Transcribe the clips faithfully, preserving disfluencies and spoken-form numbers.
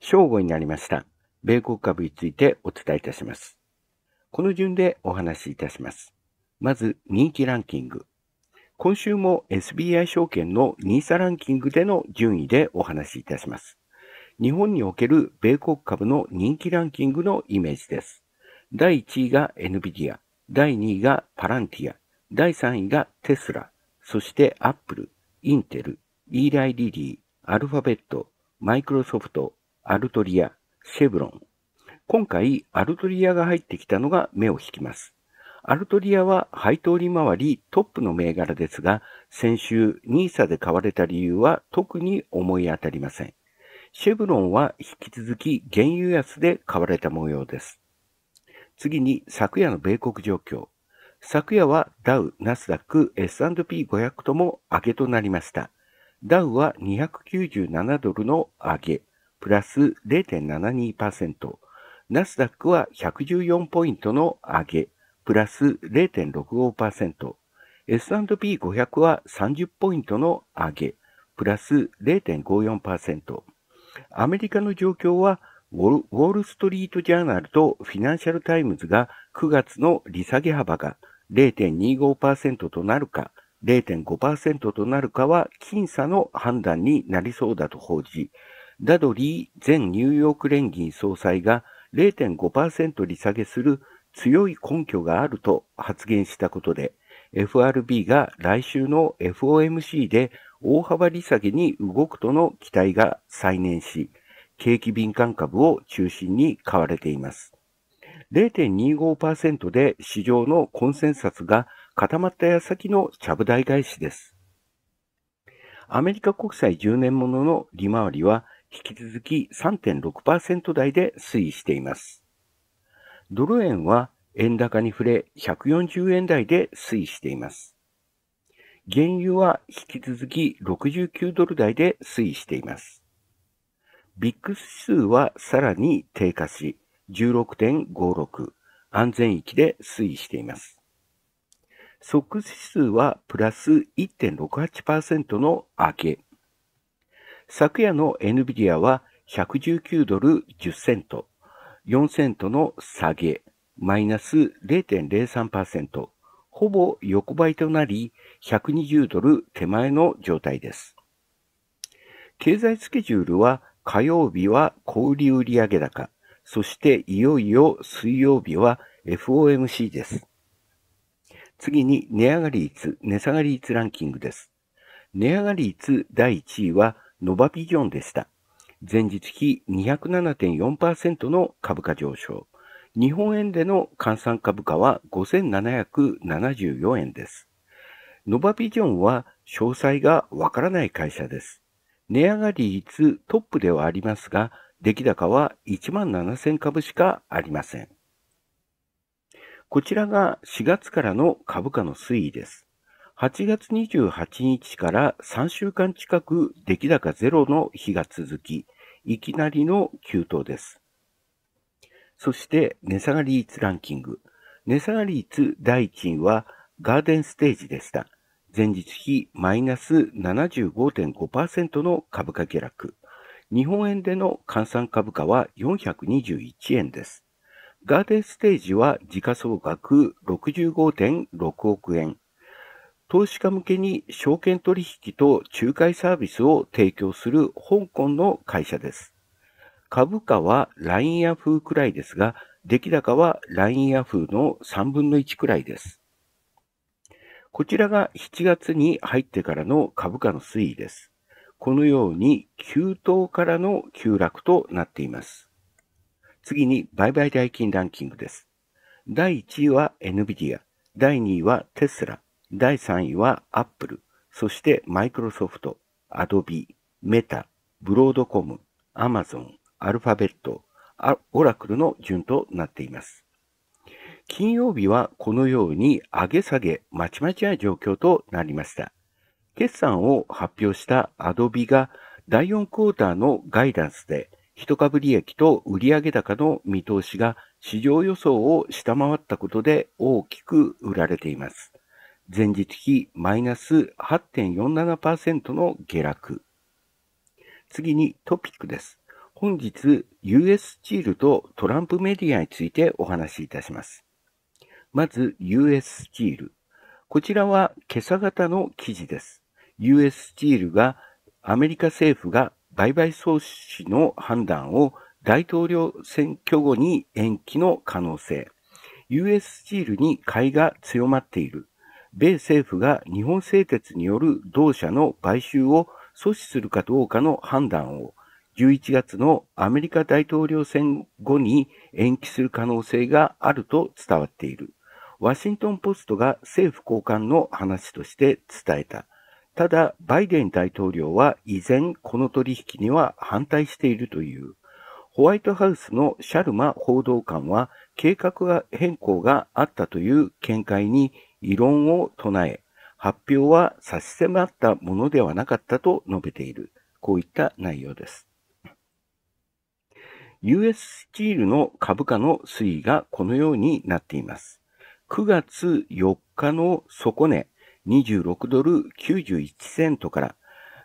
正午になりました。米国株についてお伝えいたします。この順でお話しいたします。まず、人気ランキング。今週も エスビーアイ 証券の ニーサ ランキングでの順位でお話しいたします。日本における米国株の人気ランキングのイメージです。だいいちいが エヌビディア、だいにいがパランティア、だいさんいがテスラ、そして Apple、Intel、イーライリリー、アルファベット、マイクロソフト、アルトリア、シェブロン。今回、アルトリアが入ってきたのが目を引きます。アルトリアは配当利回りトップの銘柄ですが、先週 ニーサ で買われた理由は特に思い当たりません。シェブロンは引き続き原油安で買われた模様です。次に昨夜の米国状況。昨夜はダウ、ナスダック、エスアンドピーごひゃく とも上げとなりました。ダウはにひゃくきゅうじゅうななドルの上げ、プラス れいてんななにパーセント。ナスダックはひゃくじゅうよんポイントの上げ、プラス れいてんろくごパーセント。エスアンドピーごひゃく はさんじゅうポイントの上げ、プラス れいてんごよんパーセント。アメリカの状況はウォールストリートジャーナルとフィナンシャルタイムズがくがつの利下げ幅が れいてんにごパーセント となるか れいてんごパーセント となるかは僅差の判断になりそうだと報じ、ダドリー前ニューヨーク連銀総裁が れいてんごパーセント 利下げする強い根拠があると発言したことで、エフアールビー が来週の エフオーエムシー で大幅利下げに動くとの期待が再燃し、景気敏感株を中心に買われています。れいてんにごパーセント で市場のコンセンサスが固まった矢先のちゃぶ台返しです。アメリカ国債じゅうねんものの利回りは引き続き さんてんろくパーセント 台で推移しています。ドル円は円高に触れひゃくよんじゅうえん台で推移しています。原油は引き続きろくじゅうきゅうドル台で推移しています。ビックス 指数はさらに低下し じゅうろくてんごろく 安全域で推移しています。ソックス 指数はプラス いってんろくはちパーセント の上げ。昨夜の エヌビディア はひゃくじゅうきゅうドルじゅっセント、よんセントの下げ、マイナス れいてんれいさんパーセント、ほぼ横ばいとなりひゃくにじゅうドル手前の状態です。経済スケジュールは火曜日は小売売上高、そしていよいよ水曜日は エフオーエムシー です。次に値上がり率、値下がり率ランキングです。値上がり率だいいちいはノバビジョンでした。前日比 にひゃくななてんよんパーセント の株価上昇。日本円での換算株価はごせんななひゃくななじゅうよんえんです。ノバビジョンは詳細がわからない会社です。値上がり率トップではありますが、出来高はいちまんななせん株しかありません。こちらがしがつからの株価の推移です。はちがつにじゅうはちにちからさんしゅうかん近く出来高ゼロの日が続き、いきなりの急騰です。そして値下がり率ランキング。値下がり率だいいちいはガーデンステージでした。前日比マイナス ななじゅうごてんごパーセント の株価下落。日本円での換算株価はよんひゃくにじゅういちえんです。ガーデンステージは時価総額 ろくじゅうごてんろくおくえん。投資家向けに証券取引と仲介サービスを提供する香港の会社です。株価は ライン ヤフーくらいですが、出来高は ライン ヤフーのさんぶんのいちくらいです。こちらがしちがつに入ってからの株価の推移です。このように急騰からの急落となっています。次に売買代金ランキングです。だいいちいは エヌビディア、だいにいはテスラ、だいさんいは Apple、そしてマイクロソフト、アドビ、メタ、ブロードコム、アマゾン、アルファベット、オラクルの順となっています。金曜日はこのように上げ下げまちまちな状況となりました。決算を発表したアドビがだいよんクォーターのガイダンスで一株利益と売上高の見通しが市場予想を下回ったことで大きく売られています。前日比マイナス はちてんよんななパーセント の下落。次にトピックです。本日 ユーエス Steelとトランプメディアについてお話しいたします。まず ユーエス Steel。こちらは今朝方の記事です。ユーエス Steelがアメリカ政府が売買創始の判断を大統領選挙後に延期の可能性。ユーエス Steelに買いが強まっている。米政府が日本製鉄による同社の買収を阻止するかどうかの判断をじゅういちがつのアメリカ大統領選後に延期する可能性があると伝わっている。ワシントンポストが政府高官の話として伝えた。ただ、バイデン大統領は依然この取引には反対しているという。ホワイトハウスのシャルマ報道官は計画変更があったという見解に異論を唱え、発表は差し迫ったものではなかったと述べている。こういった内容です。ユーエス スチールの株価の推移がこのようになっています。くがつよっかの底値にじゅうろくドルきゅうじゅういちセントから、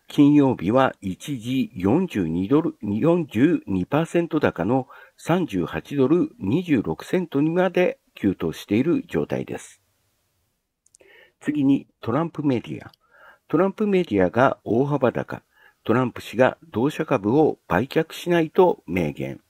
金曜日は一時よんじゅうにパーセント高のさんじゅうはちドルにじゅうろくセントにまで急騰している状態です。次にトランプメディア。トランプメディアが大幅高。トランプ氏が同社株を売却しないと明言。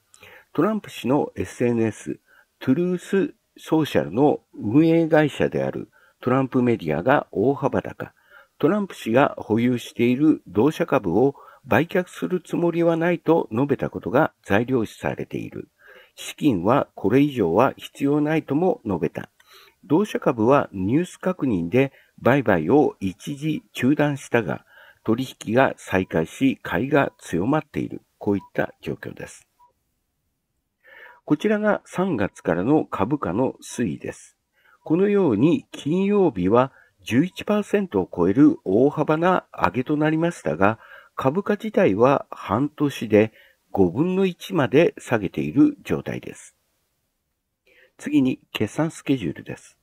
トランプ氏の エスエヌエス、トゥルースソーシャルの運営会社であるトランプメディアが大幅高。トランプ氏が保有している同社株を売却するつもりはないと述べたことが材料視されている。資金はこれ以上は必要ないとも述べた。同社株はニュース確認で売買を一時中断したが、取引が再開し、買いが強まっている。こういった状況です。こちらがさんがつからの株価の推移です。このように金曜日はじゅういちパーセントを超える大幅な上げとなりましたが、株価自体は半年でごぶんのいちまで下げている状態です。次に決算スケジュールです。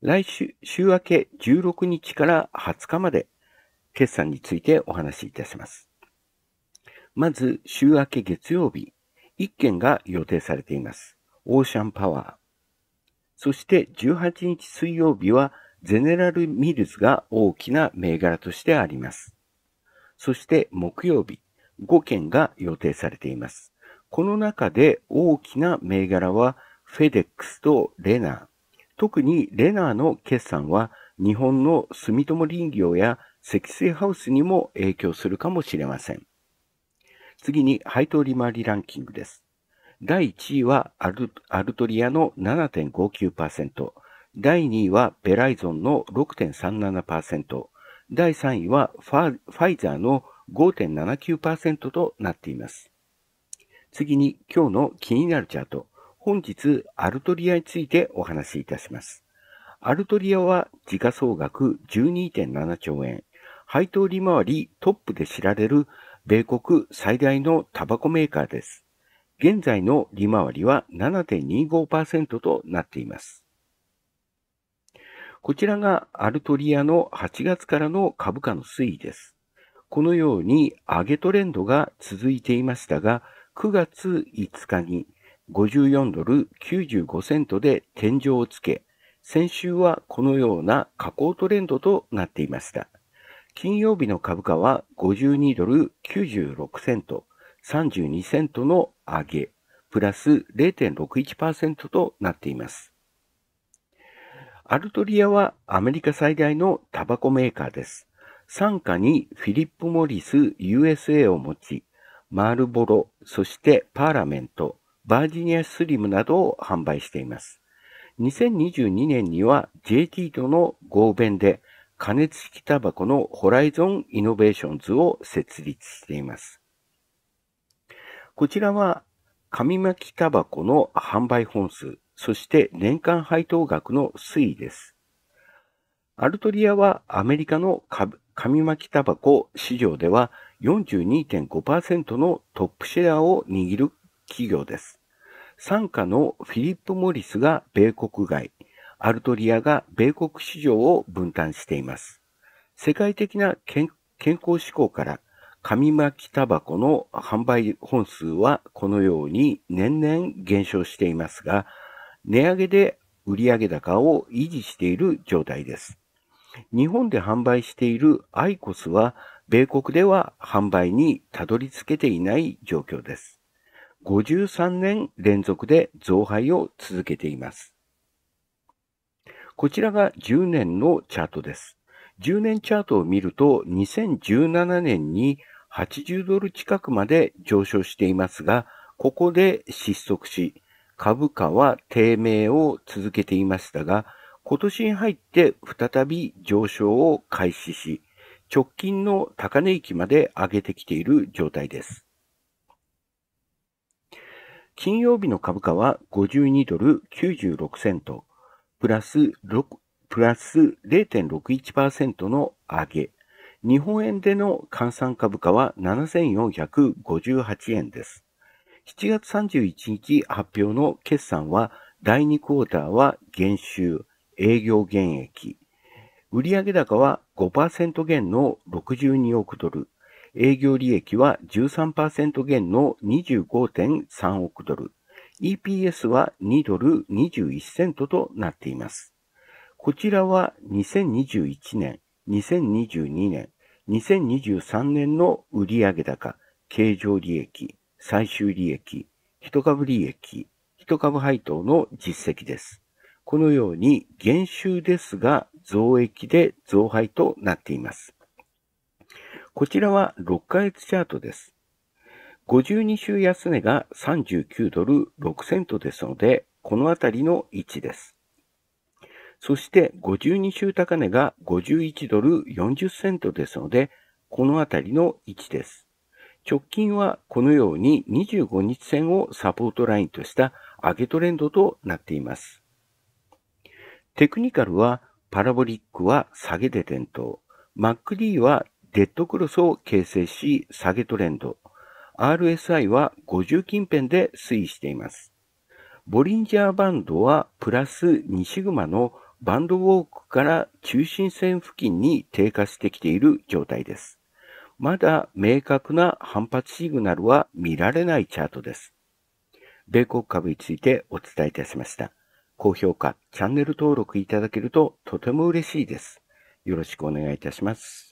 来週、週明けじゅうろくにちからはつかまで決算についてお話しいたします。まず、週明け月曜日、いっけんが予定されています。オーシャンパワー。そしてじゅうはちにち水曜日はゼネラルミルズが大きな銘柄としてあります。そして木曜日、ごけんが予定されています。この中で大きな銘柄はフェデックスとレナー。特にレナーの決算は日本の住友林業や積水ハウスにも影響するかもしれません。次に配当利回りランキングです。だいいちいはアル、アルトリアの ななてんごきゅうパーセント、だいにいはベライゾンの ろくてんさんななパーセント、だいさんいはファ、ファイザーの ごてんななきゅうパーセント となっています。次に今日の気になるチャート。本日アルトリアについてお話しいたします。アルトリアは時価総額 じゅうにてんななちょうえん、配当利回りトップで知られる米国最大のタバコメーカーです。現在の利回りは ななてんにごパーセント となっています。こちらがアルトリアのはちがつからの株価の推移です。このように上げトレンドが続いていましたが、くがついつかにごじゅうよんドルきゅうじゅうごセントで天井をつけ、先週はこのような下降トレンドとなっていました。金曜日の株価はごじゅうにドルきゅうじゅうろくセント、さんじゅうにセントの上げ、プラス れいてんろくいちパーセント となっています。アルトリアはアメリカ最大のタバコメーカーです。傘下にフィリップ・モリス ユーエスエー を持ち、マールボロ、そしてパーラメント、バージニアスリムなどを販売しています。にせんにじゅうにねんには ジェーティー との合弁で加熱式タバコのホライゾンイノベーションズを設立しています。こちらは紙巻きタバコの販売本数、そして年間配当額の推移です。アルトリアはアメリカの紙巻きタバコ市場では よんじゅうにてんごパーセント のトップシェアを握る企業です。傘下のフィリップ・モリスが米国外、アルトリアが米国市場を分担しています。世界的な健康志向から紙巻きタバコの販売本数はこのように年々減少していますが、値上げで売上高を維持している状態です。日本で販売しているアイコスは、米国では販売にたどり着けていない状況です。ごじゅうさんねん連続で増配を続けています。こちらがじゅうねんのチャートです。じゅうねんチャートを見ると、にせんじゅうななねんにはちじゅうドル近くまで上昇していますが、ここで失速し、株価は低迷を続けていましたが、今年に入って再び上昇を開始し、直近の高値域まで上げてきている状態です。金曜日の株価はごじゅうにドルきゅうじゅうろくセント、プラスゼロてんろくいちパーセント の上げ。日本円での換算株価はななせんよんひゃくごじゅうはちえんです。しちがつさんじゅういちにち発表の決算は、だいにクォーターは減収、営業減益。売上高は ごパーセント 減のろくじゅうにおくドル。営業利益は じゅうさんパーセント 減の にじゅうごてんさんおくドル。イーピーエス はにドルにじゅういちセントとなっています。こちらはにせんにじゅういちねん、にせんにじゅうにねん、にせんにじゅうさんねんの売上高、経常利益、最終利益、一株利益、一株配当の実績です。このように減収ですが増益で増配となっています。こちらはろっかげつチャートです。ごじゅうにしゅう安値がさんじゅうきゅうドルろくセントですので、このあたりの位置です。そしてごじゅうにしゅう高値がごじゅういちドルよんじゅっセントですので、このあたりの位置です。直近はこのようににじゅうごにち線をサポートラインとした上げトレンドとなっています。テクニカルはパラボリックは下げで転倒、マックディー はデッドクロスを形成し下げトレンド、アールエスアイ はごじゅう近辺で推移しています。ボリンジャーバンドはプラスにシグマのバンドウォークから中心線付近に低下してきている状態です。まだ明確な反発シグナルは見られないチャートです。米国株についてお伝えいたしました。高評価、チャンネル登録いただけるととても嬉しいです。よろしくお願いいたします。